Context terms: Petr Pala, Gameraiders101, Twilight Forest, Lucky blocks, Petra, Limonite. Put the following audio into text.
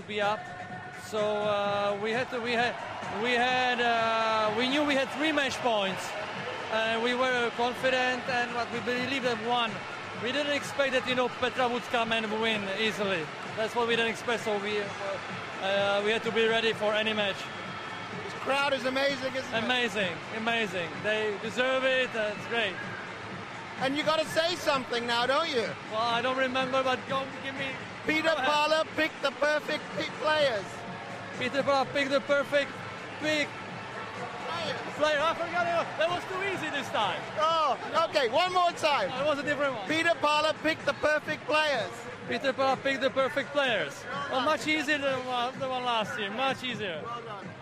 to be up. So we knew we had 3 match points, and we were confident and what we believed that won. We didn't expect that, you know, Petra would come and win easily. That's what we didn't expect. So we had to be ready for any match. This crowd is amazing, isn't it? Amazing, amazing. They deserve it. It's great. And you got to say something now, don't you? Well, I don't remember, but don't give me. Petr Pala picked the perfect players. Petr Pala picked the perfect player. I forgot it. That was too easy this time. Oh, okay. One more time. It was a different one. Petr Pala picked the perfect players. Petr Pala picked the perfect players. Well, much easier than the one last year. Much easier. Well done.